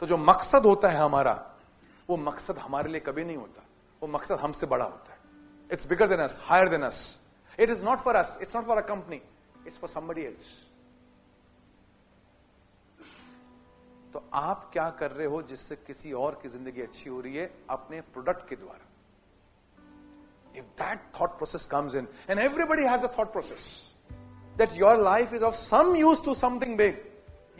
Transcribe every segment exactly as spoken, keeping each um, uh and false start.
तो जो मकसद होता है हमारा, वो मकसद हमारे लिए कभी नहीं होता, वो मकसद हमसे बड़ा होता है. It's bigger than us, higher than us. It is not for us, it's not for a company, it's for somebody else. तो आप क्या कर रहे हो जिससे किसी और की जिंदगी अच्छी हो रही है अपने प्रोडक्ट के द्वारा? If that thought process comes in, and everybody has a thought process that your life is of some use to something big,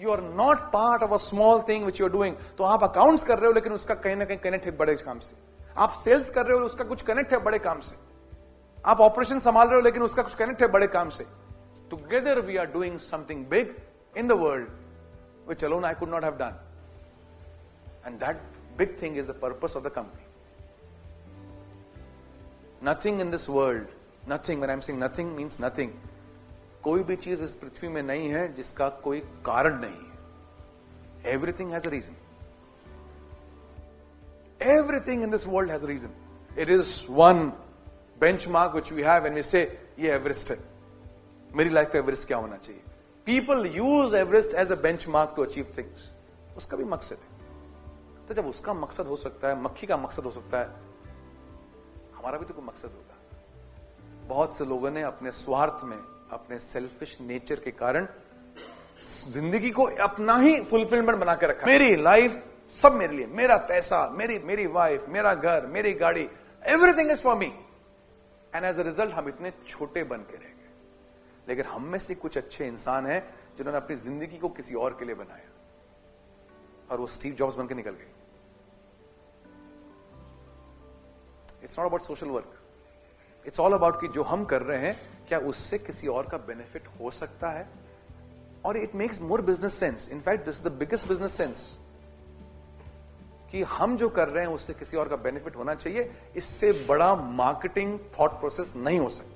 you are not part of a small thing which you are doing. तो आप accounts कर रहे हो लेकिन उसका कहीं ना कहीं connect है बड़े काम से. आप sales कर रहे हो उसका कुछ connect है बड़े काम से. आप operations संभाल रहे हो लेकिन उसका कुछ connect है बड़े काम से. Together we are doing something big in the world which alone I could not have done. And that big thing is the purpose of the company. Nothing in this world, nothing, when I'm saying nothing means nothing. कोई भी चीज इस पृथ्वी में नहीं है जिसका कोई कारण नहीं है. Everything has a reason. Everything in this world has a reason. It is one benchmark which we have and we say, ये एवरेस्ट है, मेरी लाइफ का एवरेस्ट क्या होना चाहिए? People use Everest as a benchmark to achieve things. उसका भी मकसद है. तो जब उसका मकसद हो सकता है, मक्खी का मकसद हो सकता है, हमारा भी तो कोई मकसद होगा. बहुत से लोगों ने अपने स्वार्थ में, अपने सेल्फिश नेचर के कारण जिंदगी को अपना ही फुलफिलमेंट बना के रखा. मेरी लाइफ सब मेरे लिए, मेरा पैसा, मेरी मेरी वाइफ, मेरा घर, मेरी गाड़ी, everything is for me. And as a result हम इतने छोटे बन के रह गए. लेकिन हम में से कुछ अच्छे इंसान हैं जिन्होंने अपनी जिंदगी को किसी और के लिए बनाया, और वो स्टीव जॉब्स बन के निकल गए. It's not about social work. It's all about कि जो हम कर रहे हैं क्या उससे किसी और का बेनिफिट हो सकता है. और it makes more business sense. In fact, this is the biggest business sense. कि हम जो कर रहे हैं उससे किसी और का बेनिफिट होना चाहिए, इससे बड़ा मार्केटिंग थॉट प्रोसेस नहीं हो सकता.